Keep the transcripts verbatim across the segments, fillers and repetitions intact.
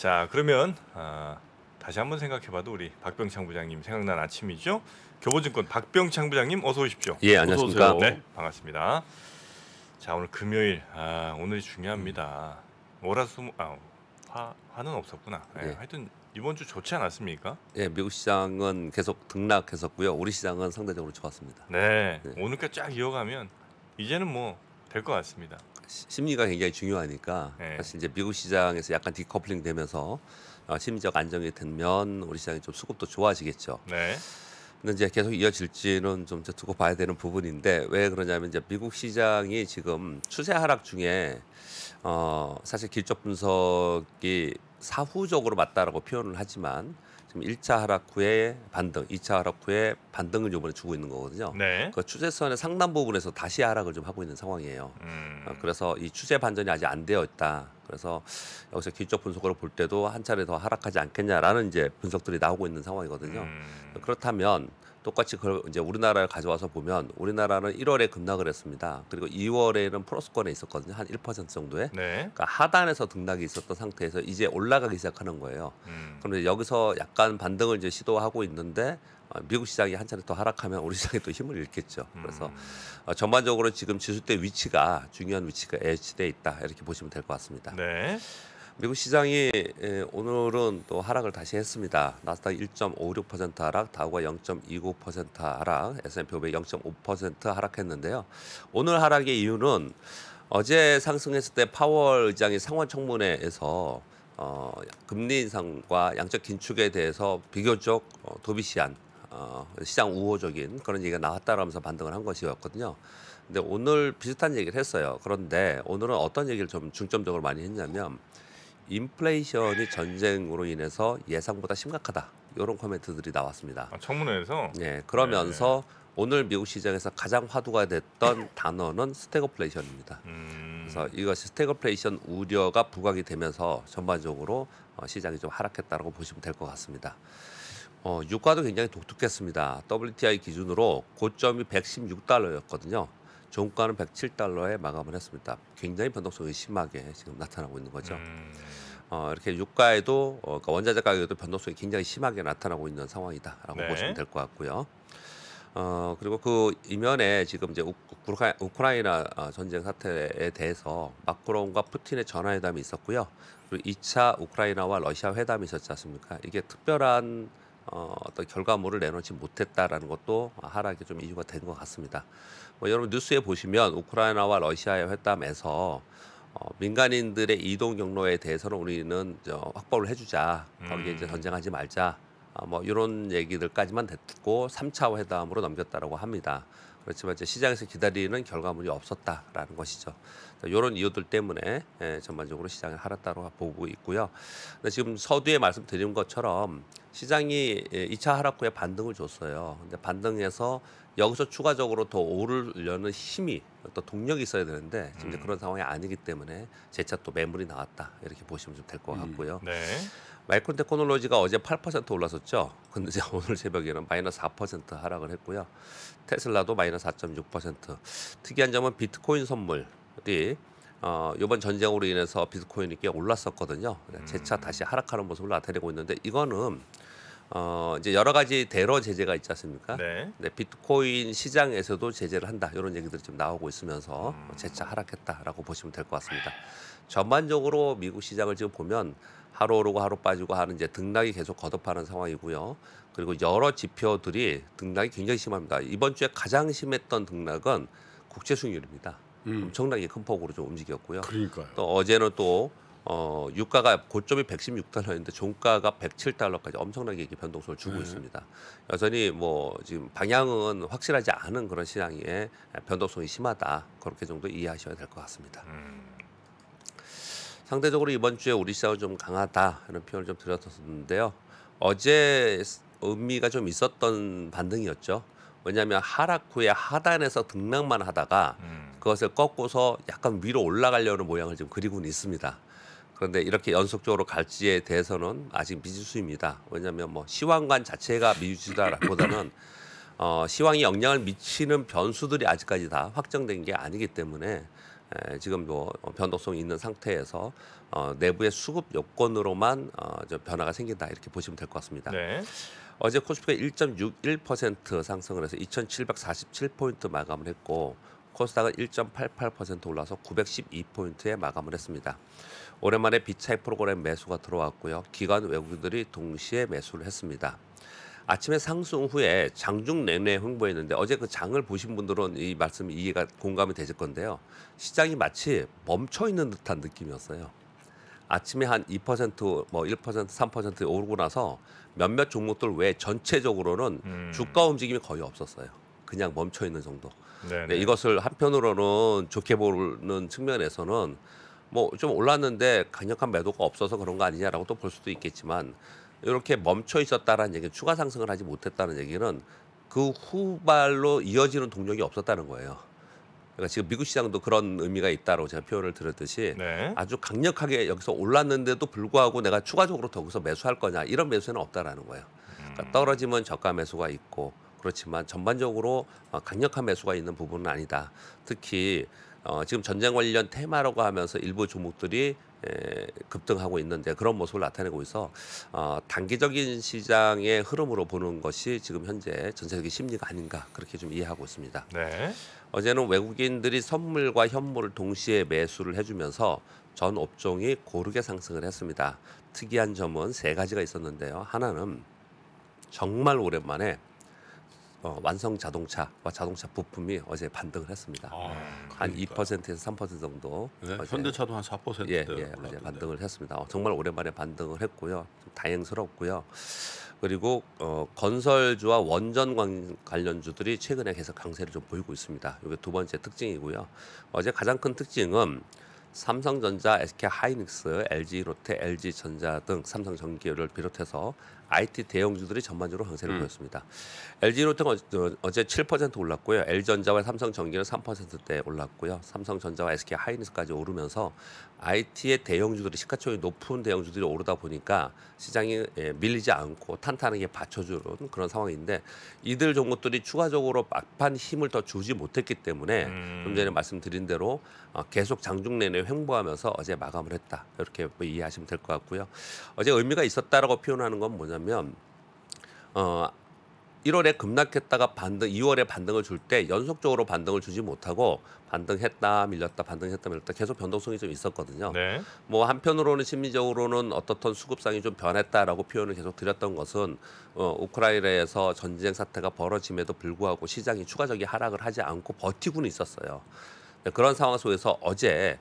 자, 그러면 어, 다시 한번 생각해봐도 우리 박병창 부장님 생각난 아침이죠. 교보증권 박병창 부장님 어서 오십시오. 예, 안녕하십니까. 네, 반갑습니다. 자, 오늘 금요일, 아, 오늘이 중요합니다. 월화수 아, 화, 화는 없었구나. 예, 네. 하여튼 이번 주 좋지 않았습니까? 예, 미국 시장은 계속 등락했었고요. 우리 시장은 상대적으로 좋았습니다. 네, 네. 오늘까지 쫙 이어가면 이제는 뭐 될 것 같습니다. 심리가 굉장히 중요하니까 네. 사실 이제 미국 시장에서 약간 디커플링 되면서 심리적 안정이 되면 우리 시장이 좀 수급도 좋아지겠죠. 네. 근데 이제 계속 이어질지는 좀 두고 봐야 되는 부분인데, 왜 그러냐면 이제 미국 시장이 지금 추세 하락 중에 어 사실 길적 분석이 사후적으로 맞다라고 표현을 하지만 지금 일 차 하락 후에 반등, 이 차 하락 후에 반등을 이번에 주고 있는 거거든요. 네. 그 추세선의 상단 부분에서 다시 하락을 좀 하고 있는 상황이에요. 음. 그래서 이 추세 반전이 아직 안 되어 있다. 그래서 여기서 길적 분석으로 볼 때도 한 차례 더 하락하지 않겠냐라는 이제 분석들이 나오고 있는 상황이거든요. 음. 그렇다면 똑같이 그 이제 우리나라를 가져와서 보면 우리나라는 일월에 급락을 했습니다. 그리고 이월에는 플러스권에 있었거든요. 한 일 퍼센트 정도에. 네. 그러니까 하단에서 등락이 있었던 상태에서 이제 올라가기 시작하는 거예요. 음. 그런데 여기서 약간 반등을 이제 시도하고 있는데 미국 시장이 한 차례 더 하락하면 우리 시장이 또 힘을 잃겠죠. 그래서 음. 어, 전반적으로 지금 지수대 위치가 중요한 위치가 예치돼 있다 이렇게 보시면 될 것 같습니다. 네. 미국 시장이 오늘은 또 하락을 다시 했습니다. 나스닥 일 점 오육 퍼센트 하락, 다우가 영 점 이구 퍼센트 하락, 에스 앤 피 오백 영 점 오 퍼센트 하락했는데요. 오늘 하락의 이유는 어제 상승했을 때 파월 의장이 상원청문회에서 어, 금리 인상과 양적 긴축에 대해서 비교적 어, 도비시한 어, 시장 우호적인 그런 얘기가 나왔다라면서 반등을 한 것이었거든요. 근데 오늘 비슷한 얘기를 했어요. 그런데 오늘은 어떤 얘기를 좀 중점적으로 많이 했냐면 인플레이션이 전쟁으로 인해서 예상보다 심각하다. 이런 코멘트들이 나왔습니다. 아, 청문회에서? 네. 그러면서 네네. 오늘 미국 시장에서 가장 화두가 됐던 단어는 스태그플레이션입니다. 음... 그래서 이것이 스태그플레이션 우려가 부각이 되면서 전반적으로 시장이 좀 하락했다고 보시면 될 것 같습니다. 어, 유가도 굉장히 독특했습니다. 더블유 티 아이 기준으로 고점이 백십육 달러였거든요. 종가는 백칠 달러에 마감을 했습니다. 굉장히 변동성이 심하게 지금 나타나고 있는 거죠. 음. 어, 이렇게 유가에도 어, 그러니까 원자재 가격에도 변동성이 굉장히 심하게 나타나고 있는 상황이다라고 네. 보시면 될 것 같고요. 어, 그리고 그 이면에 지금 이제 우크라, 우크라이나 전쟁 사태에 대해서 마크롱과 푸틴의 전화회담이 있었고요. 그리고 이 차 우크라이나와 러시아 회담이 있었지 않습니까? 이게 특별한 어, 어떤 결과물을 내놓지 못했다라는 것도 하락에 좀 이유가 된 것 같습니다. 뭐 여러분 뉴스에 보시면 우크라이나와 러시아의 회담에서 어, 민간인들의 이동 경로에 대해서는 우리는 저, 확보를 해주자, 거기에 음. 이제 전쟁하지 말자, 어, 뭐 이런 얘기들까지만 듣고 삼 차 회담으로 넘겼다라고 합니다. 그렇지만 이제 시장에서 기다리는 결과물이 없었다라는 것이죠. 이런 이유들 때문에 예, 전반적으로 시장이 하락다로 보고 있고요. 근데 지금 서두에 말씀드린 것처럼 시장이 이 차 하락 후에 반등을 줬어요. 근데 반등해서 여기서 추가적으로 더 오르려는 힘이 또 동력이 있어야 되는데 지금 음. 그런 상황이 아니기 때문에 재차 또 매물이 나왔다 이렇게 보시면 좀 될 것 같고요. 음. 네. 마이크론 테크놀로지가 어제 팔 퍼센트 올랐었죠. 근데 이제 오늘 새벽에는 마이너스 사 퍼센트 하락을 했고요. 테슬라도 마이너스 사 점 육 퍼센트. 특이한 점은 비트코인 선물이 어, 이번 전쟁으로 인해서 비트코인이 꽤 올랐었거든요. 음. 재차 다시 하락하는 모습을 나타내고 있는데 이거는 어, 이제 여러 가지 대러 제재가 있지 않습니까? 네. 네, 비트코인 시장에서도 제재를 한다. 이런 얘기들이 좀 나오고 있으면서 음. 재차 하락했다라고 보시면 될 것 같습니다. 전반적으로 미국 시장을 지금 보면 하루 오르고 하루 빠지고 하는 이제 등락이 계속 거듭하는 상황이고요. 그리고 여러 지표들이 등락이 굉장히 심합니다. 이번 주에 가장 심했던 등락은 국채 수익률입니다. 음. 엄청나게 큰 폭으로 좀 움직였고요. 그러니까요. 또 어제는 또 어, 유가가 고점이 백십육 달러인데 종가가 백칠 달러까지 엄청나게 변동성을 주고 네. 있습니다. 여전히 뭐 지금 방향은 확실하지 않은 그런 시장에 변동성이 심하다. 그렇게 정도 이해하셔야 될 것 같습니다. 음. 상대적으로 이번 주에 우리 시장은 좀 강하다 이런 표현을 좀 드렸었는데요. 어제 의미가 좀 있었던 반등이었죠. 왜냐하면 하락 후에 하단에서 등락만 하다가 음. 그것을 꺾고서 약간 위로 올라가려는 모양을 지금 그리고는 있습니다. 그런데 이렇게 연속적으로 갈지에 대해서는 아직 미지수입니다. 왜냐하면 뭐 시황관 자체가 미지수다라기보다는 어, 시황이 영향을 미치는 변수들이 아직까지 다 확정된 게 아니기 때문에 에, 지금도 변동성이 있는 상태에서 어, 내부의 수급 요건으로만 어, 저 변화가 생긴다 이렇게 보시면 될 것 같습니다. 네. 어제 코스피가 일 점 육일 퍼센트 상승을 해서 이천칠백사십칠 포인트 마감을 했고 코스닥은 일 점 팔팔 퍼센트 올라서 구백십이 포인트에 마감을 했습니다. 오랜만에 비차익 프로그램 매수가 들어왔고요. 기관 외국인들이 동시에 매수를 했습니다. 아침에 상승 후에 장중 내내 횡보했는데 어제 그 장을 보신 분들은 이 말씀이 이해가 공감이 되실 건데요. 시장이 마치 멈춰 있는 듯한 느낌이었어요. 아침에 한 이 퍼센트, 뭐 일 퍼센트, 삼 퍼센트 오르고 나서 몇몇 종목들 외에 전체적으로는 음. 주가 움직임이 거의 없었어요. 그냥 멈춰 있는 정도. 네, 이것을 한편으로는 좋게 보는 측면에서는 뭐 좀 올랐는데 강력한 매도가 없어서 그런 거 아니냐라고 또 볼 수도 있겠지만 이렇게 멈춰 있었다라는 얘기는 추가 상승을 하지 못했다는 얘기는 그 후발로 이어지는 동력이 없었다는 거예요. 그러니까 지금 미국 시장도 그런 의미가 있다고 제가 표현을 드렸듯이 네. 아주 강력하게 여기서 올랐는데도 불구하고 내가 추가적으로 더 여기서 매수할 거냐 이런 매수는 없다라는 거예요. 그러니까 떨어지면 저가 매수가 있고 그렇지만 전반적으로 강력한 매수가 있는 부분은 아니다. 특히 어, 지금 전쟁 관련 테마라고 하면서 일부 종목들이 에, 급등하고 있는데 그런 모습을 나타내고 있어 어, 단기적인 시장의 흐름으로 보는 것이 지금 현재 전 세계 심리가 아닌가 그렇게 좀 이해하고 있습니다. 네. 어제는 외국인들이 선물과 현물을 동시에 매수를 해주면서 전 업종이 고르게 상승을 했습니다. 특이한 점은 세 가지가 있었는데요. 하나는 정말 오랜만에 어, 완성 자동차와 자동차 부품이 어제 반등을 했습니다. 아, 한 이 퍼센트에서 삼 퍼센트 정도. 네, 어제, 현대차도 한 사 퍼센트 예, 예, 어제 반등을 했습니다. 어, 정말 오랜만에 반등을 했고요. 좀 다행스럽고요. 그리고 어, 건설주와 원전 관, 관련주들이 최근에 계속 강세를 좀 보이고 있습니다. 이게 두 번째 특징이고요. 어제 가장 큰 특징은 삼성전자, 에스케이하이닉스, 엘지이로테, 엘지전자 등 삼성전기를 비롯해서 아이티 대형주들이 전반적으로 강세를 음. 보였습니다. 엘지이로테가 어제 칠 퍼센트 올랐고요. 엘지전자와 삼성전기는 삼 퍼센트대 올랐고요. 삼성전자와 에스케이하이닉스까지 오르면서 아이티의 대형주들이 시가총액이 높은 대형주들이 오르다 보니까 시장이 밀리지 않고 탄탄하게 받쳐주는 그런 상황인데 이들 종목들이 추가적으로 막판 힘을 더 주지 못했기 때문에 음. 좀 전에 말씀드린 대로 계속 장중 내내 횡보하면서 어제 마감을 했다. 이렇게 이해하시면 될 것 같고요. 어제 의미가 있었다라고 표현하는 건 뭐냐면 면 어, 일월에 급락했다가 반등, 이월에 반등을 줄 때 연속적으로 반등을 주지 못하고 반등했다 밀렸다 반등했다 밀렸다 계속 변동성이 좀 있었거든요. 네. 뭐 한편으로는 심리적으로는 어떻든 수급상이 좀 변했다라고 표현을 계속 드렸던 것은 어, 우크라이나에서 전쟁 사태가 벌어짐에도 불구하고 시장이 추가적인 하락을 하지 않고 버티고는 있었어요. 그런 상황 속에서 어제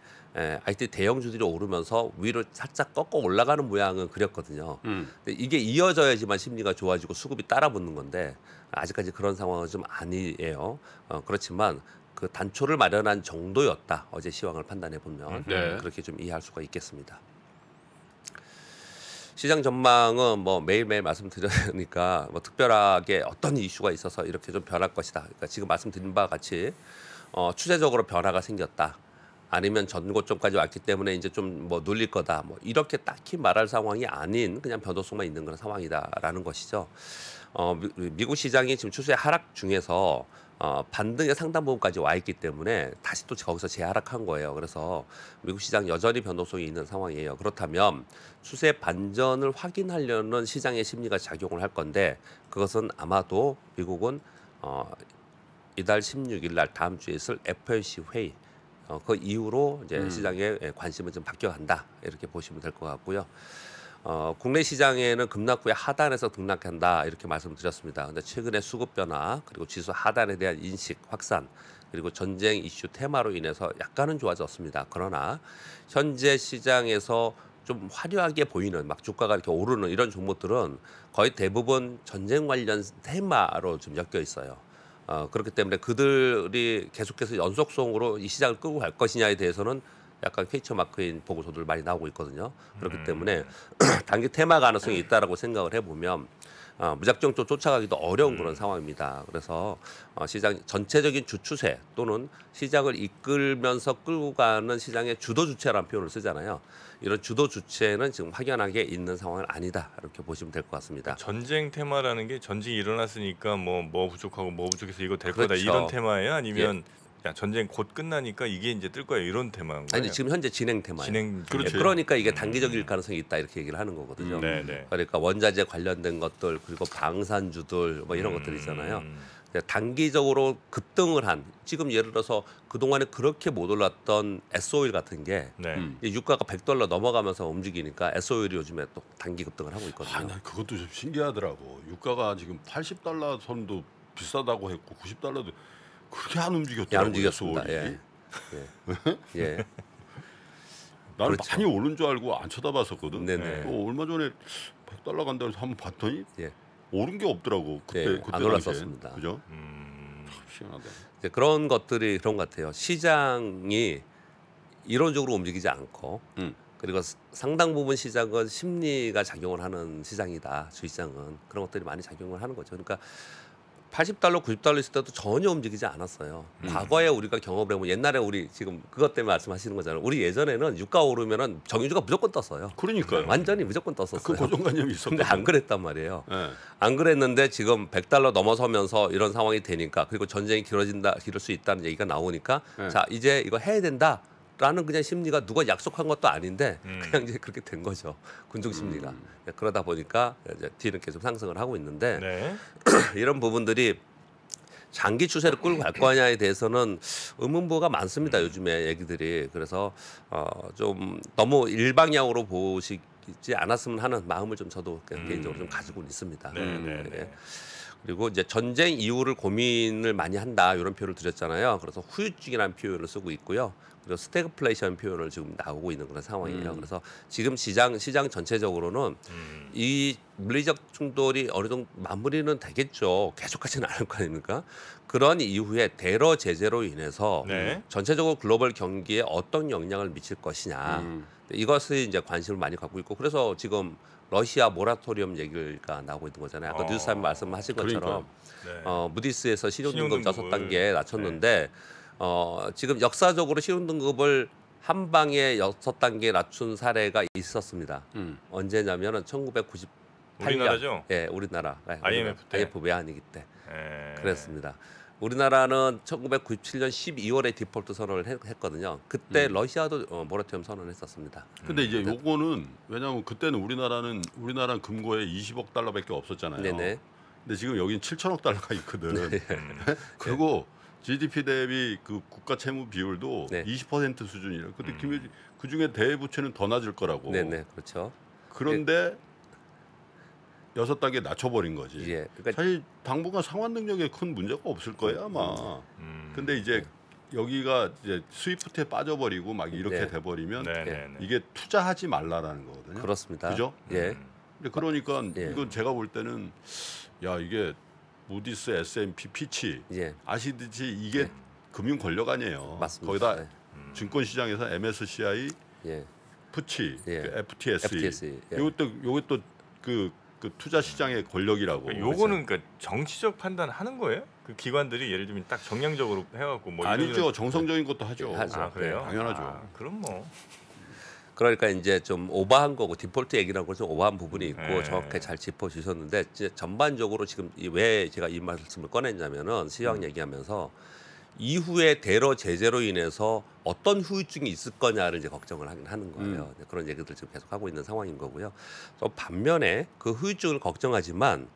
아이티 대형주들이 오르면서 위로 살짝 꺾어 올라가는 모양은 그렸거든요. 음. 근데 이게 이어져야지만 심리가 좋아지고 수급이 따라붙는 건데 아직까지 그런 상황은 좀 아니에요. 어, 그렇지만 그 단초를 마련한 정도였다. 어제 시황을 판단해 보면 네. 그렇게 좀 이해할 수가 있겠습니다. 시장 전망은 뭐 매일매일 말씀드리니까 뭐 특별하게 어떤 이슈가 있어서 이렇게 좀 변할 것이다. 그러니까 지금 말씀드린 바와 같이 어, 추세적으로 변화가 생겼다. 아니면 전고점까지 왔기 때문에 이제 좀 뭐 눌릴 거다. 뭐 이렇게 딱히 말할 상황이 아닌 그냥 변동성만 있는 그런 상황이다라는 것이죠. 어, 미, 미국 시장이 지금 추세 하락 중에서 어, 반등의 상당 부분까지 와 있기 때문에 다시 또 거기서 재하락한 거예요. 그래서 미국 시장 여전히 변동성이 있는 상황이에요. 그렇다면 추세 반전을 확인하려는 시장의 심리가 작용을 할 건데 그것은 아마도 미국은 어, 이달 십육일 날 다음 주에 있을 에프오엠씨 회의 어, 그 이후로 이제 음. 시장의 관심은 좀 바뀌어간다 이렇게 보시면 될 것 같고요. 어, 국내 시장에는 급락 후에 하단에서 등락한다 이렇게 말씀드렸습니다. 근데 최근의 수급 변화 그리고 지수 하단에 대한 인식 확산 그리고 전쟁 이슈 테마로 인해서 약간은 좋아졌습니다. 그러나 현재 시장에서 좀 화려하게 보이는 막 주가가 이렇게 오르는 이런 종목들은 거의 대부분 전쟁 관련 테마로 좀 엮여 있어요. 어, 그렇기 때문에 그들이 계속해서 연속성으로 이 시장을 끌고 갈 것이냐에 대해서는 약간 퀘스천 마크인 보고서들 많이 나오고 있거든요. 그렇기 음. 때문에 단기 테마 가능성이 있다라고 생각을 해보면 어, 무작정 좀 쫓아가기도 어려운 음. 그런 상황입니다. 그래서 어, 시장 전체적인 주추세 또는 시장을 이끌면서 끌고 가는 시장의 주도 주체라는 표현을 쓰잖아요. 이런 주도 주체는 지금 확연하게 있는 상황은 아니다 이렇게 보시면 될 것 같습니다. 전쟁 테마라는 게 전쟁이 일어났으니까 뭐 뭐 부족하고 뭐 부족해서 이거 될 그렇죠. 거다 이런 테마예요? 아니면 예. 야, 전쟁 곧 끝나니까 이게 이제 뜰 거야 이런 테마인 거예요. 아니 지금 현재 진행 테마예요. 진행, 그렇죠. 그러니까 이게 단기적일 가능성이 있다 이렇게 얘기를 하는 거거든요. 음, 네, 네. 그러니까 원자재 관련된 것들 그리고 방산주들 뭐 이런 음, 것들 있잖아요. 단기적으로 급등을 한 지금 예를 들어서 그동안에 그렇게 못 올랐던 에스 오일 같은 게 네. 음. 유가가 백 달러 넘어가면서 움직이니까 에스 오일이 요즘에 또 단기 급등을 하고 있거든요. 아, 난 그것도 좀 신기하더라고. 유가가 지금 팔십 달러 선도 비싸다고 했고 구십 달러도 그렇게 안 움직였더라고요. 안 움직였습니다. 예. 예. 예. 나는 그렇죠. 많이 오른 줄 알고 안 쳐다봤었거든. 네네. 또 얼마 전에 백 달러 간다고 해서 한번 봤더니 예. 오른 게 없더라고. 그때, 네, 그때 안 올랐었습니다. 그죠? 음... 시원하다. 이제 그런 것들이 그런 것 같아요. 시장이 이론적으로 움직이지 않고 음. 그리고 상당 부분 시장은 심리가 작용을 하는 시장이다. 주시장은 그런 것들이 많이 작용을 하는 거죠. 그러니까 팔십 달러, 구십 달러 있을 때도 전혀 움직이지 않았어요. 음. 과거에 우리가 경험을 해보면 옛날에 우리 지금 그것 때문에 말씀하시는 거잖아요. 우리 예전에는 유가 오르면은 정유주가 무조건 떴어요. 그러니까요. 완전히 무조건 떴었어요. 그 고정관념이 있었는데 안 그랬단 말이에요. 네. 안 그랬는데 지금 백 달러 넘어서면서 이런 상황이 되니까 그리고 전쟁이 길어진다, 길을 수 있다는 얘기가 나오니까 네. 자 이제 이거 해야 된다. 라는 그냥 심리가 누가 약속한 것도 아닌데 음. 그냥 이제 그렇게 된 거죠. 군중 심리가. 음. 그러다 보니까 이제 뒤는 계속 상승을 하고 있는데 네. 이런 부분들이 장기 추세를 끌고 갈 거냐에 대해서는 의문부가 많습니다. 음. 요즘에 얘기들이. 그래서 어, 좀 너무 일방향으로 보시지 않았으면 하는 마음을 좀 저도 음. 개인적으로 좀 가지고 있습니다. 네, 네, 네. 그리고 이제 전쟁 이후를 고민을 많이 한다 이런 표현을 드렸잖아요. 그래서 후유증이라는 표현을 쓰고 있고요. 그리고 스태그플레이션 표현을 지금 나오고 있는 그런 상황이에요. 음. 그래서 지금 시장 시장 전체적으로는 음. 이 물리적 충돌이 어느 정도 마무리는 되겠죠. 계속하지는 않을 거 아닙니까? 그런 이후에 대러 제재로 인해서 네. 전체적으로 글로벌 경기에 어떤 영향을 미칠 것이냐 음. 이것을 이제 관심을 많이 갖고 있고 그래서 지금 러시아 모라토리엄 얘기가 나오고 있는 거잖아요. 아까 어. 뉴스사님 말씀하신 것처럼 네. 어, 무디스에서 신용등급 여섯 단계 낮췄는데 네. 어, 지금 역사적으로 신용등급을 한 방에 여섯 단계 낮춘 사례가 있었습니다. 음. 언제냐면은 천구백구십팔 년 우리나라죠? 예, 우리나라. 네, 아이엠에프 때. 아이엠에프 외환위기 때. 에... 그랬습니다. 우리나라는 천구백구십칠 년 십이월에 디폴트 선언을 했거든요. 그때 음. 러시아도 어, 모라토리엄 선언을 했었습니다. 근데 이제 요거는 왜냐하면 그때는 우리나라는 우리나라 금고에 이십억 달러밖에 없었잖아요. 네네. 근데 지금 여기는 칠천억 달러가 있거든. 네. 그리고 네. 지디피 대비 그 국가 채무 비율도 네. 이십 퍼센트 수준이에요. 근데 음. 그 중에 대부채는 더 낮을 거라고. 네네, 그렇죠. 그런데 여섯 단계 낮춰버린 거지. 예, 그러니까 사실 당분간 상환 능력에 큰 문제가 없을 거예요 아마. 음, 근데 이제 네. 여기가 이제 스위프트에 빠져버리고 막 이렇게 네. 돼버리면 네, 네, 네. 이게 투자하지 말라라는 거거든요. 그렇습니다. 그죠? 예. 근데 그러니까 예. 이건 제가 볼 때는 야 이게 무디스, 에스 앤 피, 피치 예. 아시듯이 이게 네. 금융 권력 아니에요. 맞습니다. 거기다 네. 증권 시장에서 엠에스씨아이, 예. 푸치, 예. 그 에프티에스이 이것도 이것도 그 그 투자 시장의 권력이라고. 요거는 그러니까 정치적 판단하는 거예요? 그 기관들이 예를 들면 딱 정량적으로 해갖고 뭐 아니죠. 정성적인 것도 하죠. 하죠. 아, 그래요? 네, 당연하죠. 아, 그럼 뭐. 그러니까 이제 좀 오버한 거고 디폴트 얘기라고 좀 오버한 부분이 있고 네. 정확히 잘 짚어주셨는데 이제 전반적으로 지금 왜 제가 이 말씀을 꺼냈냐면은 시황 음. 얘기하면서 이후에 대러 제재로 인해서 어떤 후유증이 있을 거냐를 이제 걱정을 하긴 하는 거예요. 음. 그런 얘기들 지금 계속 하고 있는 상황인 거고요. 또 반면에 그 후유증을 걱정하지만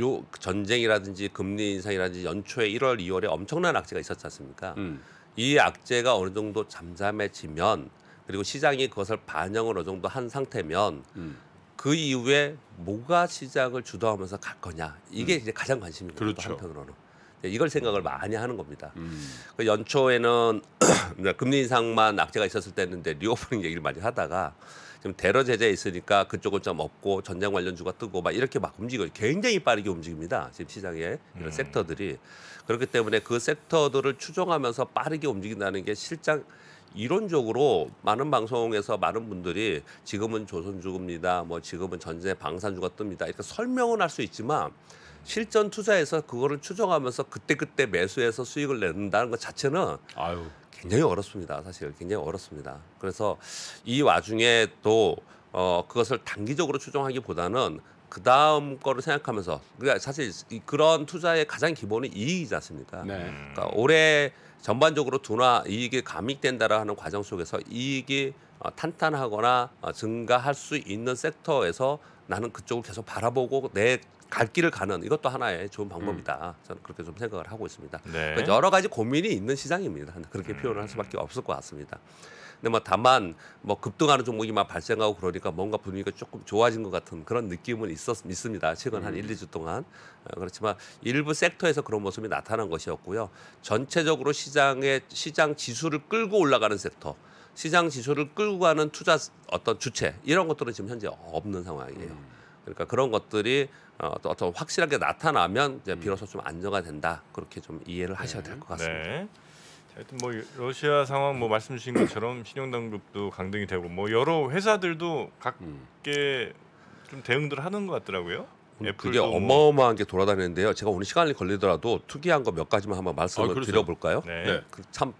요 전쟁이라든지 금리 인상이라든지 연초에 일월, 이월에 엄청난 악재가 있었지 않습니까? 음. 이 악재가 어느 정도 잠잠해지면 그리고 시장이 그것을 반영을 어느 정도 한 상태면 음. 그 이후에 뭐가 시장을 주도하면서 갈 거냐 이게 음. 이제 가장 관심이거든요. 그렇죠. 한편으로는. 이걸 생각을 많이 하는 겁니다. 음. 그 연초에는 금리 인상만 악재가 있었을 때였는데 리오프닝 얘기를 많이 하다가 지금 대러 제재 있으니까 그쪽은 좀 없고 전쟁 관련주가 뜨고 막 이렇게 막 움직여요. 굉장히 빠르게 움직입니다. 지금 시장의 이런 음. 섹터들이. 그렇기 때문에 그 섹터들을 추종하면서 빠르게 움직인다는 게 실장 이론적으로 많은 방송에서 많은 분들이 지금은 조선주입니다. 뭐 지금은 전쟁 방산주가 뜹니다. 이렇게 설명은 할 수 있지만 실전 투자에서 그거를 추정하면서 그때그때 매수해서 수익을 낸다는 것 자체는 아유. 굉장히 어렵습니다. 사실 굉장히 어렵습니다. 그래서 이 와중에 또 어, 그것을 단기적으로 추정하기보다는 그 다음 거를 생각하면서, 그러니까 사실 그런 투자의 가장 기본이 이익이지 않습니까? 네. 그러니까 올해 전반적으로 둔화 이익이 감익된다라는 하는 과정 속에서 이익이 탄탄하거나 증가할 수 있는 섹터에서 나는 그쪽을 계속 바라보고 내 갈 길을 가는 이것도 하나의 좋은 방법이다. 음. 저는 그렇게 좀 생각을 하고 있습니다. 네. 여러 가지 고민이 있는 시장입니다. 그렇게 음. 표현을 할 수밖에 없을 것 같습니다. 근데 뭐 다만 뭐 급등하는 종목이 막 발생하고 그러니까 뭔가 분위기가 조금 좋아진 것 같은 그런 느낌은 있었 있습니다. 최근 한 음. 일, 이 주 동안. 그렇지만 일부 섹터에서 그런 모습이 나타난 것이었고요. 전체적으로 시장의 시장 지수를 끌고 올라가는 섹터, 시장 지수를 끌고 가는 투자 어떤 주체 이런 것들은 지금 현재 없는 상황이에요. 음. 그러니까 그런 것들이 어떤 확실하게 나타나면 이제 비로소 좀 안정화 된다. 그렇게 좀 이해를 하셔야 될 것 같습니다. 네. 하여튼 뭐 러시아 상황 뭐 말씀 주신 것처럼 신용당국도 강등이 되고 뭐 여러 회사들도 각계 좀 대응들 하는 것 같더라고요. 그게 어마어마한 뭐... 게 돌아다니는데요. 제가 오늘 시간이 걸리더라도 특이한 거 몇 가지만 한번 말씀을 아, 드려볼까요? 네. 네. 그 참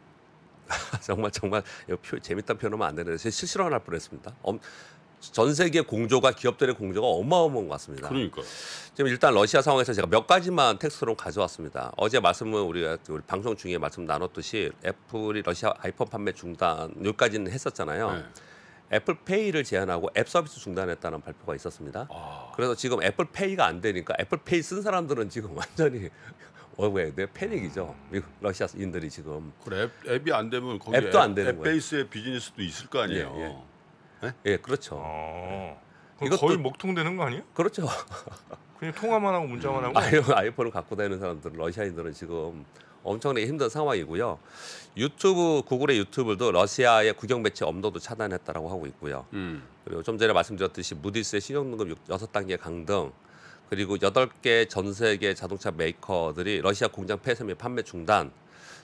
정말 정말 표, 재밌다는 표현하면 안 되는데 제가 실시간 할 뻔했습니다. 엄... 전 세계 공조가 기업들의 공조가 어마어마한 것 같습니다. 그러니까 지금 일단 러시아 상황에서 제가 몇 가지만 텍스트로 가져왔습니다. 어제 말씀을 우리가 우리 방송 중에 말씀 나눴듯이 애플이 러시아 아이폰 판매 중단 여기까지는 했었잖아요. 네. 애플페이를 제한하고 앱 서비스 중단했다는 발표가 있었습니다. 아. 그래서 지금 애플페이가 안 되니까 애플페이 쓴 사람들은 지금 완전히 어왜 내 패닉이죠. 미국 러시아인들이 지금. 그래 앱, 앱이 안 되면 거기 앱도 앱, 안 되는 앱 거예요. 앱 베이스의 비즈니스도 있을 거 아니에요. 예, 예. 네? 예, 그렇죠. 아, 이것도 거의 먹통되는 거 아니에요? 그렇죠. 그냥 통화만 하고 문자만 하고. 아이, 아이폰을 갖고 다니는 사람들, 러시아인들은 지금 엄청나게 힘든 상황이고요. 유튜브, 구글의 유튜브도 러시아의 국영 매체 업로드 차단했다라고 하고 있고요. 음. 그리고 좀 전에 말씀드렸듯이 무디스의 신용등급 여섯 단계 강등, 그리고 여덟 개 전 세계 자동차 메이커들이 러시아 공장 폐쇄 및 판매 중단,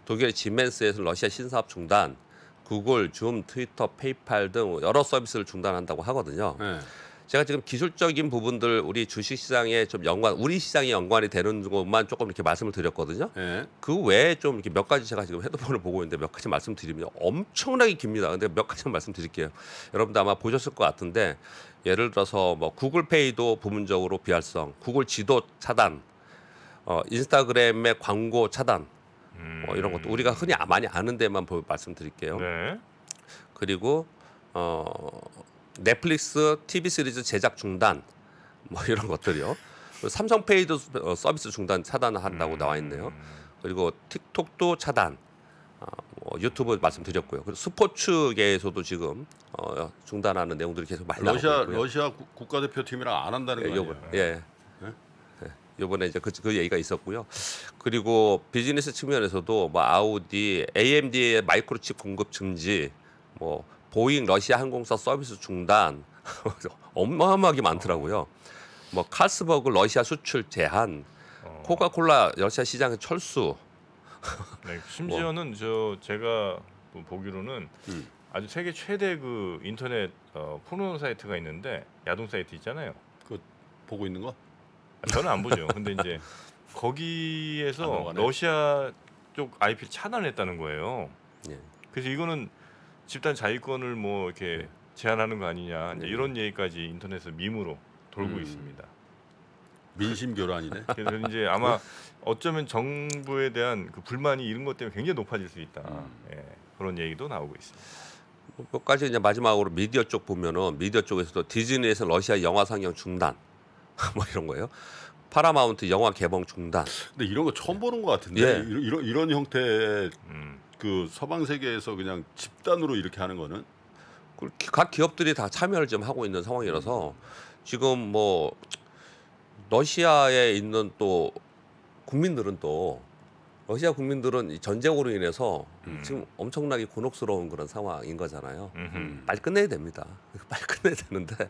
독일의 지멘스에서 러시아 신사업 중단, 구글, 줌, 트위터, 페이팔 등 여러 서비스를 중단한다고 하거든요. 네. 제가 지금 기술적인 부분들 우리 주식시장에 좀 연관, 우리 시장에 연관이 되는 것만 조금 이렇게 말씀을 드렸거든요. 네. 그 외에 좀 이렇게 몇 가지 제가 지금 헤드폰을 보고 있는데 몇 가지 말씀드리면 엄청나게 깁니다. 근데 몇 가지만 말씀드릴게요. 여러분들 아마 보셨을 것 같은데 예를 들어서 뭐 구글페이도 부분적으로 비활성, 구글 지도 차단, 어, 인스타그램의 광고 차단. 어, 이런 것도 우리가 흔히 많이 아는 데만 보, 말씀드릴게요. 네. 그리고 어, 넷플릭스 티비 시리즈 제작 중단 뭐 이런 것들이요. 삼성페이도 어, 서비스 중단 차단한다고 음. 나와 있네요. 그리고 틱톡도 차단, 어, 뭐, 유튜브 말씀드렸고요. 그리고 스포츠계에서도 지금 어, 중단하는 내용들이 계속 많이 나오고 있고요. 러시아 구, 국가대표팀이랑 안 한다는 예, 거예요. 예. 네? 이번에 이제 그, 그 얘기가 있었고요. 그리고 비즈니스 측면에서도 뭐 아우디, 에이엠디의 마이크로칩 공급 증지, 뭐 보잉 러시아 항공사 서비스 중단, 어마어마하게 많더라고요. 뭐 칼스버그 러시아 수출 제한, 어. 코카콜라 러시아 시장 철수. 네, 심지어는 뭐. 저 제가 보기로는 음. 아주 세계 최대 그 인터넷 어, 포르노 사이트가 있는데 야동 사이트 있잖아요. 그 보고 있는 거? 저는 안 보죠. 근데 이제 거기에서 러시아 쪽 아이피를 차단했다는 거예요. 예. 그래서 이거는 집단 자위권을 뭐 이렇게 제한하는 거 아니냐 이제 이런 얘기까지 인터넷에서 밈으로 돌고 음. 있습니다. 민심 교란이네. 그래서 이제 아마 어쩌면 정부에 대한 그 불만이 이런 것 때문에 굉장히 높아질 수 있다. 음. 예, 그런 얘기도 나오고 있습니다. 끝까지 이제 마지막으로 미디어 쪽 보면은 미디어 쪽에서도 디즈니에서 러시아 영화 상영 중단. 뭐 이런 거예요. 파라마운트 영화 개봉 중단. 근데 이런 거 처음 보는 것 같은데 예. 이런 이런 형태의 음. 그 서방 세계에서 그냥 집단으로 이렇게 하는 거는 각 기업들이 다 참여를 좀 하고 있는 상황이라서 지금 뭐 러시아에 있는 또 국민들은 또 러시아 국민들은 전쟁으로 인해서 음. 지금 엄청나게 곤혹스러운 그런 상황인 거잖아요. 음흠. 빨리 끝내야 됩니다. 빨리 끝내야 되는데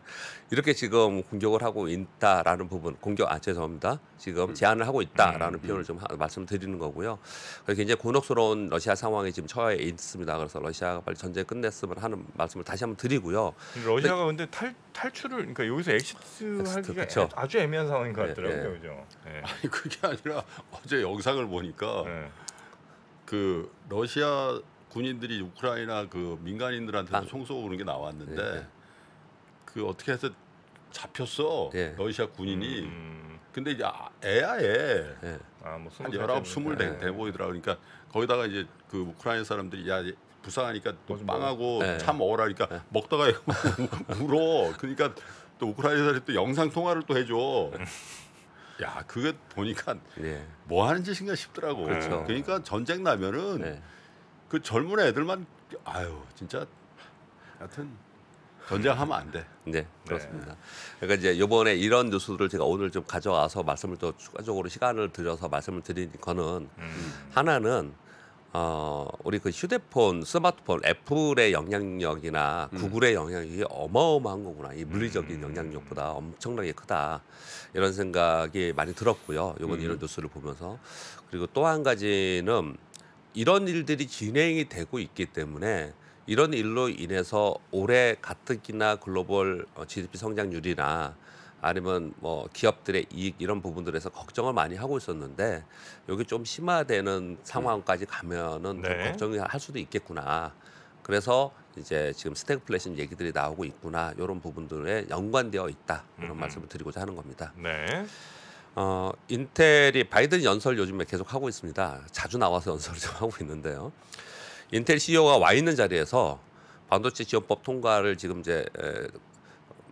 이렇게 지금 공격을 하고 있다라는 부분, 공격 아 죄송합니다. 지금 제한을 하고 있다라는 음. 표현을 좀 하, 말씀드리는 거고요. 굉장히 곤혹스러운 러시아 상황이 지금 처해 있습니다. 그래서 러시아가 빨리 전쟁 끝냈으면 하는 말씀을 다시 한번 드리고요. 러시아가 근데, 근데 탈 탈출을 그러니까 여기서 엑시트하기가 그렇죠. 아주 애매한 상황인 것 같더라고요. 예, 예. 그죠? 예. 아니 그게 아니라 어제 영상을 보니까. 네. 그 러시아 군인들이 우크라이나 그 민간인들한테 아, 총쏘고 오는 게 나왔는데 네, 네. 그 어떻게 해서 잡혔어. 예. 러시아 군인이. 음. 근데 이제 애야에 예. 아, 뭐 한 열아홉, 스물 돼 보이더라. 그러니까 거기다가 이제 그 우크라이나 사람들이 야 부상하니까 또 빵하고 예. 참 먹어라 그러니까 예. 먹다가 울어. 그러니까 또 우크라이나 사람이 또 영상 통화를 또 해줘. 야 그게 보니까 예. 뭐 하는 짓인가 싶더라고. 그렇죠. 그러니까 전쟁 나면은 예. 그 젊은 애들만 아유 진짜 하여튼 전쟁하면 안 돼. 네 그렇습니다. 네. 그러니까 이제 이번에 이런 뉴스들을 제가 오늘 좀 가져와서 말씀을 더 추가적으로 시간을 들여서 말씀을 드린 거는 음. 하나는 어, 우리 그 휴대폰, 스마트폰, 애플의 영향력이나 구글의 음. 영향력이 어마어마한 거구나. 이 물리적인 영향력보다 엄청나게 크다. 이런 생각이 많이 들었고요. 이번 음. 이런 뉴스를 보면서. 그리고 또 한 가지는 이런 일들이 진행이 되고 있기 때문에 이런 일로 인해서 올해 가뜩이나 글로벌 지디피 성장률이나 아니면 뭐 기업들의 이익 이런 부분들에서 걱정을 많이 하고 있었는데 여기 좀 심화되는 상황까지 가면은 네. 좀 걱정이 할 수도 있겠구나. 그래서 이제 지금 스태그플레이션 얘기들이 나오고 있구나. 이런 부분들에 연관되어 있다. 이런 음흠. 말씀을 드리고자 하는 겁니다. 네. 어, 인텔이 바이든 연설 요즘에 계속 하고 있습니다. 자주 나와서 연설을 좀 하고 있는데요. 인텔 씨이오가 와 있는 자리에서 반도체 지원법 통과를 지금 이제 에,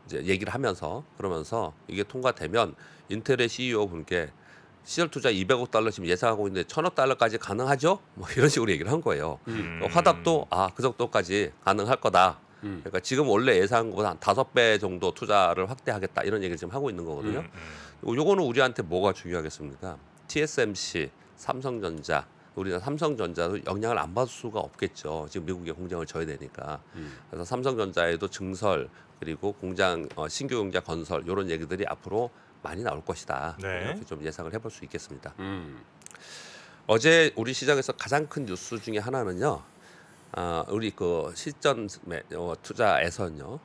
이제 얘기를 하면서 그러면서 이게 통과되면 인텔의 씨이오 분께 시설 투자 이백억 달러 지금 예상하고 있는데 천억 달러까지 가능하죠? 뭐 이런 식으로 얘기를 한 거예요. 음. 화답도 아, 그 정도까지 가능할 거다. 음. 그러니까 지금 원래 예상한 것보다 한 다섯 배 정도 투자를 확대하겠다 이런 얘기를 지금 하고 있는 거거든요. 음. 음. 요거는 우리한테 뭐가 중요하겠습니까? 티에스엠씨, 삼성전자. 우리는 삼성전자도 영향을 안 받을 수가 없겠죠. 지금 미국에 공장을 져야 되니까. 음. 그래서 삼성전자에도 증설 그리고 공장 어, 신규 공장 건설 이런 얘기들이 앞으로 많이 나올 것이다. 네. 이렇게 좀 예상을 해볼 수 있겠습니다. 음. 어제 우리 시장에서 가장 큰 뉴스 중에 하나는요. 어, 우리 그 실전 어, 투자에서는요.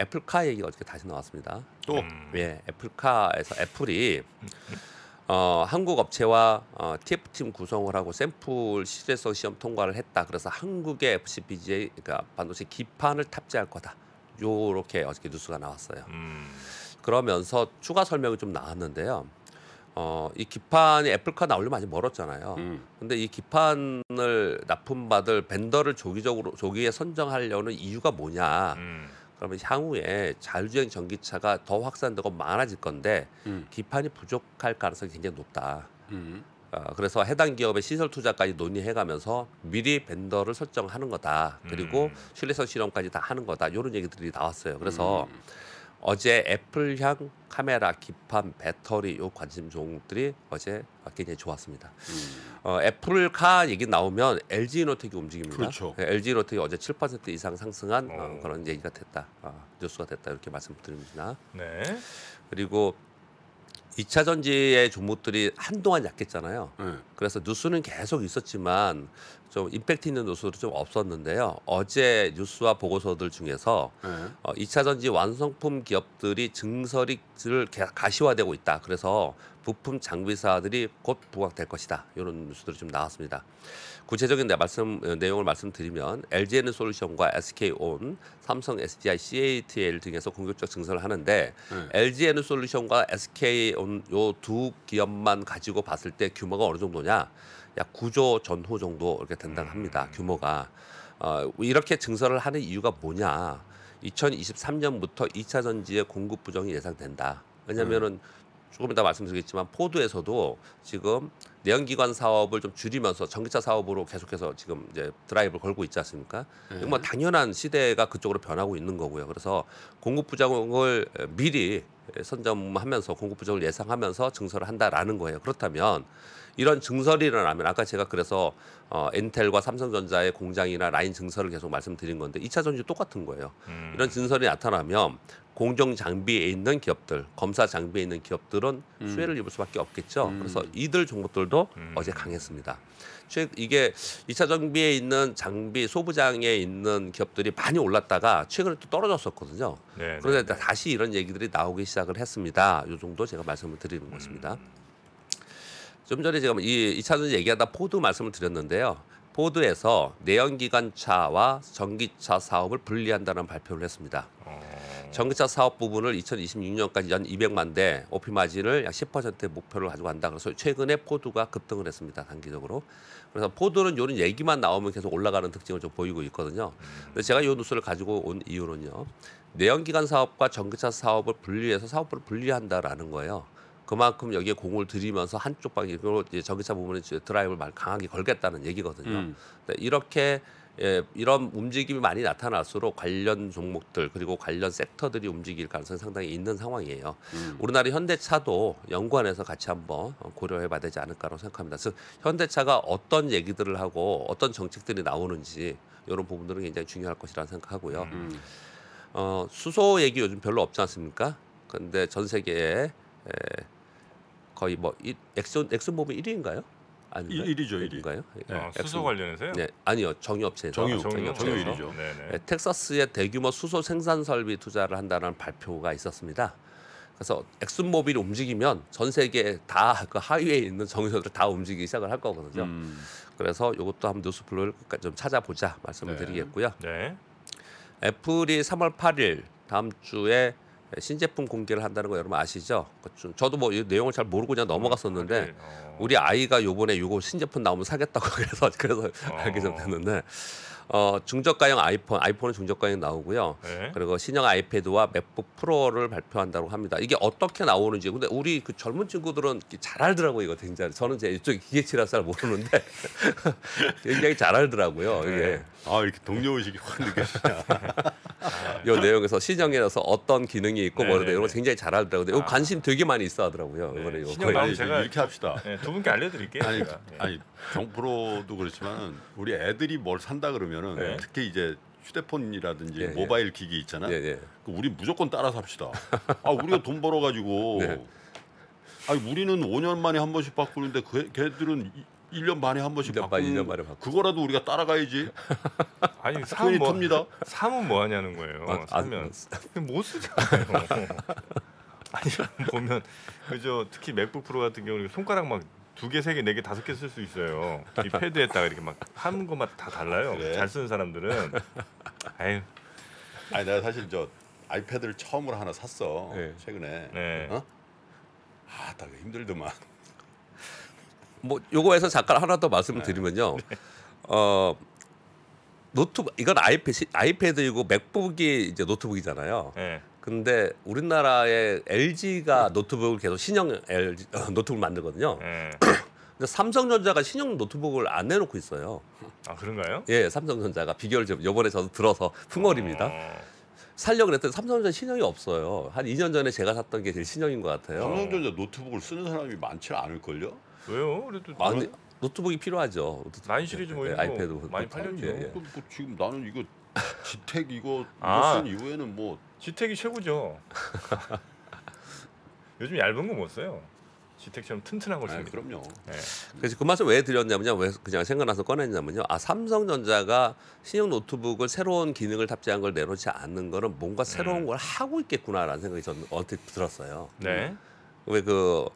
애플카 얘기가 어저께 다시 나왔습니다. 또 음. 예, 애플카에서 애플이 어, 한국 업체와 어, 티에프팀 구성을 하고 샘플 실효성 시험 통과를 했다. 그래서 한국의 에프씨 비지에이 그러니까 반도체 기판을 탑재할 거다. 요렇게 어저께 뉴스가 나왔어요. 음. 그러면서 추가 설명이 좀 나왔는데요. 어, 이 기판이 애플카 나오려면 아직 멀었잖아요. 음. 근데 이 기판을 납품받을 벤더를 조기적으로 조기에 선정하려는 이유가 뭐냐? 음. 그러면 향후에 자율주행 전기차가 더 확산되고 많아질 건데 음. 기판이 부족할 가능성이 굉장히 높다. 음. 어, 그래서 해당 기업의 시설 투자까지 논의해가면서 미리 벤더를 설정하는 거다. 그리고 음. 신뢰성 실험까지 다 하는 거다. 이런 얘기들이 나왔어요. 그래서 음. 어제 애플향 카메라, 기판, 배터리 요 관심 종목들이 어제 굉장히 좋았습니다. 음. 어, 애플카 얘기 나오면 엘지이노텍이 움직입니다. 그렇죠. 네, 엘지이노텍이 어제 칠 퍼센트 이상 상승한 어, 그런 얘기가 됐다. 어, 뉴스가 됐다 이렇게 말씀드립니다. 네. 그리고 이 차 전지의 종목들이 한동안 약했잖아요. 음. 그래서 뉴스는 계속 있었지만 좀 임팩트 있는 뉴스도 좀 없었는데요. 어제 뉴스와 보고서들 중에서 음. 어, 이 차 전지 완성품 기업들이 증설이 가시화되고 있다. 그래서 부품 장비사들이 곧 부각될 것이다. 이런 뉴스들이 좀 나왔습니다. 구체적인 내 말씀, 내용을 말씀드리면 엘지엔솔루션과 에스케이온, 삼성에스디아이, 씨에이티엘 등에서 공격적 증설을 하는데 음. 엘지엔솔루션과 에스케이온 요 두 기업만 가지고 봤을 때 규모가 어느 정도냐? 약 구조 전후 정도 이렇게 된다고 합니다. 규모가. 어, 이렇게 증설을 하는 이유가 뭐냐? 이천이십삼 년부터 이 차 전지의 공급 부정이 예상된다. 왜냐면은 음. 조금 이따 말씀드리겠지만 포드에서도 지금 내연기관 사업을 좀 줄이면서 전기차 사업으로 계속해서 지금 이제 드라이브를 걸고 있지 않습니까? 네. 뭐 당연한 시대가 그쪽으로 변하고 있는 거고요. 그래서 공급 부정을 미리 선점하면서 공급 부정을 예상하면서 증설을 한다라는 거예요. 그렇다면 이런 증설이 일어나면 아까 제가 그래서 어, 인텔과 삼성전자의 공장이나 라인 증설을 계속 말씀드린 건데 이 차 전지 똑같은 거예요. 음. 이런 증설이 나타나면 공정 장비에 있는 기업들, 검사 장비에 있는 기업들은 음. 수혜를 입을 수밖에 없겠죠. 음. 그래서 이들 종목들도 음. 어제 강했습니다. 이게 이 차 전지에 있는 장비 소부장에 있는 기업들이 많이 올랐다가 최근에 또 떨어졌었거든요. 네네. 그런데 다시 이런 얘기들이 나오기 시작을 했습니다. 이 정도 제가 말씀을 드리는 음. 것입니다. 좀 전에 제가 이 이 차 전지 얘기하다 포드 말씀을 드렸는데요. 포드에서 내연기관차와 전기차 사업을 분리한다는 발표를 했습니다. 어... 전기차 사업 부분을 이천이십육 년까지 한 이백만 대 오피 마진을 약 십 퍼센트의 목표를 가지고 간다. 그래서 최근에 포드가 급등을 했습니다. 단기적으로. 그래서 포드는 요런 얘기만 나오면 계속 올라가는 특징을 좀 보이고 있거든요. 근데 제가 요 뉴스를 가지고 온 이유는요. 내연기관 사업과 전기차 사업을 분리해서 사업을 분리한다라는 거예요. 그만큼 여기에 공을 들이면서 한쪽 방향으로 전기차 부분에 드라이브를 강하게 걸겠다는 얘기거든요. 음. 이렇게 예, 이런 움직임이 많이 나타날수록 관련 종목들 그리고 관련 섹터들이 움직일 가능성이 상당히 있는 상황이에요. 음. 우리나라 현대차도 연관해서 같이 한번 고려해봐야 되지 않을까라고 생각합니다. 즉 현대차가 어떤 얘기들을 하고 어떤 정책들이 나오는지 이런 부분들은 굉장히 중요할 것이라는 생각하고요. 음. 어, 수소 얘기 요즘 별로 없지 않습니까? 근데 전 세계에 에, 거의 뭐 이, 엑슨 엑슨 보면 일 위인가요? 아닌가요? 일 위죠, 일 위인가요? 네. 아, 수소 관련해서요? 네, 아니요, 정유업체에서. 정유, 정유, 정유 일 위죠. 네, 텍사스에 대규모 수소 생산 설비 투자를 한다는 발표가 있었습니다. 그래서 엑슨모빌이 움직이면 전 세계 다 그 하위에 있는 정유소들 다 움직이기 시작을 할 거거든요. 음. 그래서 이것도 한번 뉴스플로를 좀 찾아보자 말씀을 네. 드리겠고요. 네. 애플이 삼월 팔일 다음 주에 신제품 공개를 한다는 거 여러분 아시죠? 저도 뭐 이 내용을 잘 모르고 그냥 넘어갔었는데 우리 아이가 요번에 요거 신제품 나오면 사겠다고 그래서 그래서 어. 알게 좀 됐는데 어, 중저가형 아이폰, 아이폰은 중저가형 나오고요. 네. 그리고 신형 아이패드와 맥북 프로를 발표한다고 합니다. 이게 어떻게 나오는지. 근데 우리 그 젊은 친구들은 잘 알더라고요. 이거 굉장히. 저는 이제 이쪽 기계치라서 잘 모르는데 굉장히 잘 알더라고요. 네. 이게. 아 이렇게 동료의식이 확 느껴지냐. 요 내용에서 신형이라서 어떤 기능이 있고 뭐 이런 거 굉장히 잘 알더라고요. 아. 관심 되게 많이 있어 하더라고요. 네. 이번에 신형 나오면 제가 이렇게 합시다. 네, 두 분께 알려드릴게요. 아니, 네. 아니 정프로도 그렇지만 우리 애들이 뭘 산다 그러면 네. 특히 이제 휴대폰이라든지 네, 모바일 네. 기기 있잖아. 네, 네. 우리 무조건 따라서 합시다. 아 우리가 돈 벌어가지고 네. 아 우리는 오 년 만에 한 번씩 바꾸는데 그, 걔들은 일 년 만에 한 번씩 바꾸는 그거라도 우리가 따라가야지. 아니 사면 뭐, 사면 뭐 하냐는 거예요. 아, 사면 아, 못 쓰잖아요. 아니 보면 그저 특히 맥북 프로 같은 경우는 손가락 막 두 개, 세 개, 네 개, 다섯 개 쓸 수 있어요. 이 패드에다가 이렇게 막 하는 것마다 다 달라요. 그래? 잘 쓰는 사람들은. 아유. 아니 내가 사실 저 아이패드를 처음으로 하나 샀어. 네. 최근에. 네. 어? 아, 딱 힘들더만. 뭐 요거에서 잠깐 하나 더 말씀을 드리면요. 네. 어. 노트북 이건 아이패드 아이패드이고 맥북이 이제 노트북이잖아요. 네. 근데 우리나라의 엘지가 노트북을 계속 신형 엘지 노트북을 만들거든요. 네. 근데 삼성전자가 신형 노트북을 안 내놓고 있어요. 아 그런가요? 예, 삼성전자가 비교를 좀 이번에 저도 들어서 풍월입니다. 어... 살려고 그랬더니 삼성전자 신형이 없어요. 한 이 년 전에 제가 샀던 게 제일 신형인 것 같아요. 삼성전자 노트북을 쓰는 사람이 많지 않을걸요? 왜요? 그래도 많이 노트북이 필요하죠. 나인 시리즈 뭐 네, 아이패드 많이 팔렸죠. 예, 예. 지금 나는 이거 지텍 이거 아, 쓴 이후에는 뭐 지텍이 최고죠. 요즘 얇은 거 못 써요. 지텍처럼 튼튼한 걸 씁니다. 그럼요. 네. 그래서 그 말씀 왜 드렸냐면요. 왜 그냥 생각나서 꺼냈냐면요. 아 삼성전자가 신형 노트북을 새로운 기능을 탑재한 걸 내놓지 않는 거는 뭔가 새로운 음. 걸 하고 있겠구나라는 생각이 저는 언뜻 들었어요. 네. 왜 그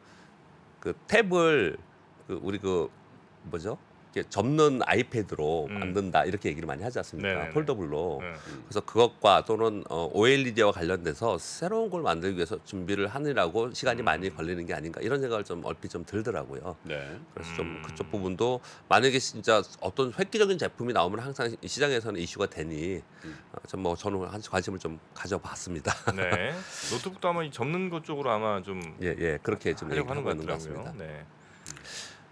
그 탭을 그 우리 그 뭐죠? 이렇게 접는 아이패드로 음. 만든다 이렇게 얘기를 많이 하지 않습니까? 네네네. 폴더블로. 네. 그래서 그것과 또는 어, 오엘이디와 관련돼서 새로운 걸 만들기 위해서 준비를 하느라고 시간이 음. 많이 걸리는 게 아닌가 이런 생각을 좀 얼핏 좀 들더라고요. 네. 그래서 좀 그쪽 부분도 만약에 진짜 어떤 획기적인 제품이 나오면 항상 시장에서는 이슈가 되니 음. 좀 뭐 저는 한 관심을 좀 가져봤습니다. 네. 노트북도 아마 이 접는 것 쪽으로 아마 좀 예, 예. 그렇게 좀 얘기하는 것 같습니다. 네.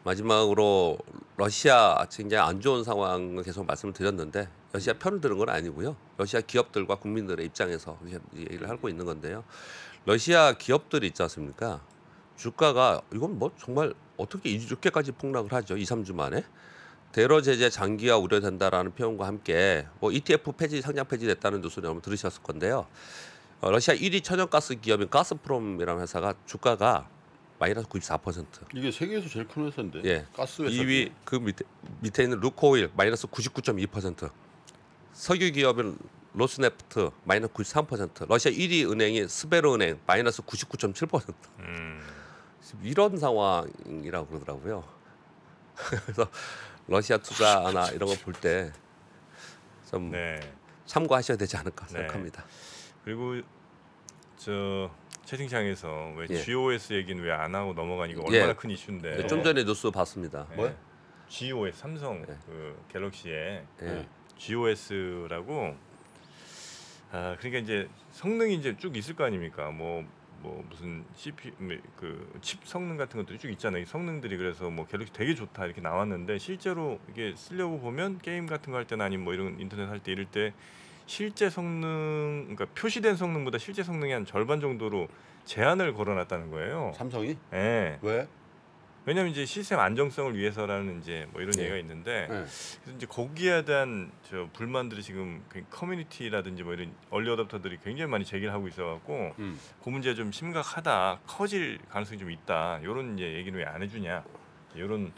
마지막으로 러시아 굉장히 안 좋은 상황을 계속 말씀을 드렸는데 러시아 편을 드는 건 아니고요. 러시아 기업들과 국민들의 입장에서 얘기를 하고 있는 건데요. 러시아 기업들이 있지 않습니까? 주가가 이건 뭐 정말 어떻게 이렇게까지 폭락을 하죠? 이, 삼 주 만에. 대러 제재 장기화 우려된다라는 표현과 함께 뭐 이티에프 폐지, 상장 폐지됐다는 뉴스를 여러분 들으셨을 건데요. 러시아 일 위 천연가스 기업인 가스프롬이라는 회사가 주가가 마이너스 구십사 퍼센트. 이게 세계에서 제일 큰 회사인데. 예. 가스 회사. 이 위 그 밑에 밑에 있는 루코일 마이너스 구십구 점 이 퍼센트. 석유 기업인 로스네프트 마이너스 구십삼 퍼센트. 러시아 일 위 은행이 스베르은행 마이너스 구십구 점 칠 퍼센트. 음. 이런 상황이라고 그러더라고요. 그래서 러시아 투자나 이런 거 볼 때 좀 네. 참고하셔야 되지 않을까 생각합니다. 네. 그리고 저 채팅창에서 왜 예. 지 오 에스 얘기는 왜 안 하고 넘어가니 이거 얼마나 예. 큰 이슈인데. 네, 좀 전에 뉴스 봤습니다. 네. 뭐요? 지 오 에스 삼성 네. 그 갤럭시의 네. 지 오 에스라고 아 그러니까 이제 성능이 이제 쭉 있을 거 아닙니까? 뭐 뭐 무슨 씨피 그 칩 성능 같은 것들이 쭉 있잖아요. 이 성능들이 그래서 뭐 갤럭시 되게 좋다 이렇게 나왔는데 실제로 이게 쓰려고 보면 게임 같은 거 할 때나 아니면 뭐 이런 인터넷 할 때 이럴 때 실제 성능 그러니까 표시된 성능보다 실제 성능이 한 절반 정도로 제한을 걸어놨다는 거예요. 삼성이? 예. 네. 왜? 왜냐면 이제 시스템 안정성을 위해서라는 이제 뭐 이런 네. 얘기가 있는데 네. 그래서 이제 거기에 대한 저 불만들이 지금 커뮤니티라든지 뭐 이런 얼리 어댑터들이 굉장히 많이 제기를 하고 있어갖고 음. 그 문제 좀 심각하다, 커질 가능성이 좀 있다. 이런 이제 얘기는 왜 안 해주냐? 이런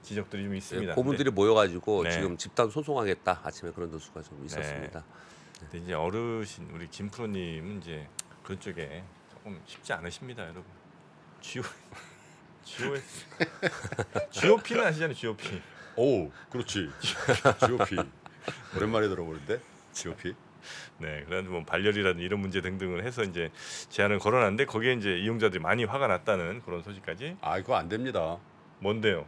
지적들이 좀 있습니다. 고분들이 네, 모여가지고 네. 지금 집단 소송하겠다. 아침에 그런 뉴스가 좀 있었습니다. 네. 근데 이제 어르신 우리 김 프로님은 이제 그런 쪽에 조금 쉽지 않으십니다, 여러분. 지오 지 오 에스 지 오 피는 아시잖아요, 지 오 피. 오, 그렇지. 지 오 피. 오랜만에 들어보는데, 지 오 피. 네, 그래서 뭐 발열이라든 이런 문제 등등을 해서 이제 제한을 걸어놨는데 거기에 이제 이용자들이 많이 화가 났다는 그런 소식까지. 아, 이거 안 됩니다. 뭔데요?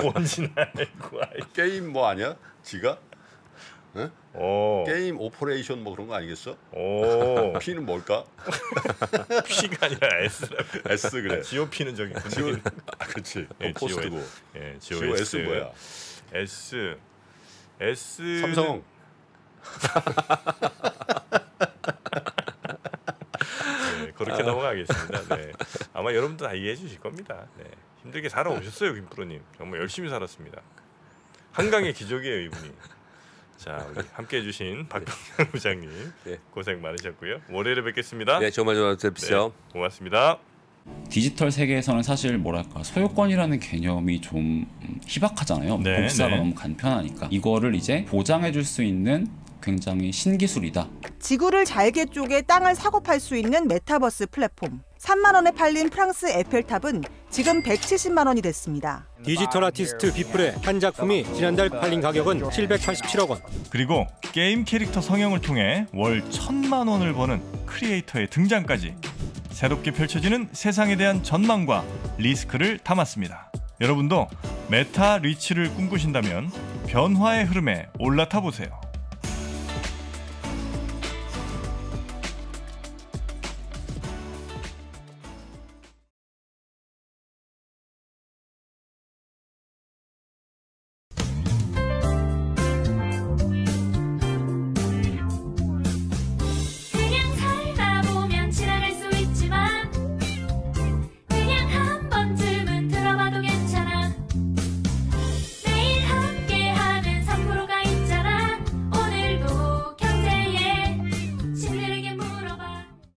뭔지는 알고 알고. 게임 뭐 아니야? 지가? 응? 오. 게임 오퍼레이션 뭐 그런 거 아니겠어? 오. P는 뭘까? P가 아니라 S라고. S 그래. 지 오 피는 저기. 지오... 아, 그렇지. 예, 포스트고. 예, 지 오 에스 뭐야? S. S. 삼성. 네, 그렇게 아. 넘어가겠습니다. 네. 아마 여러분도 다 이해해 주실 겁니다. 네. 힘들게 살아오셨어요, 김 프로님. 정말 열심히 살았습니다. 한강의 기적이에요, 이분이. 자, 우리 함께해 주신 박병창 네. 부장님 네. 고생 많으셨고요. 월요일에 뵙겠습니다. 네, 정말 정말 뵙죠. 네, 고맙습니다. 디지털 세계에서는 사실 뭐랄까 소유권이라는 개념이 좀 희박하잖아요. 네, 복사가 네. 너무 간편하니까 이거를 이제 보장해 줄 수 있는 굉장히 신기술이다. 지구를 잘게 쪼개 땅을 사고 팔 수 있는 메타버스 플랫폼. 삼만 원에 팔린 프랑스 에펠탑은 지금 백칠십만 원이 됐습니다. 디지털 아티스트 비플의 한 작품이 지난달 팔린 가격은 칠백팔십칠억 원. 그리고 게임 캐릭터 성형을 통해 월 천만 원을 버는 크리에이터의 등장까지 새롭게 펼쳐지는 세상에 대한 전망과 리스크를 담았습니다. 여러분도 메타 리치를 꿈꾸신다면 변화의 흐름에 올라타보세요.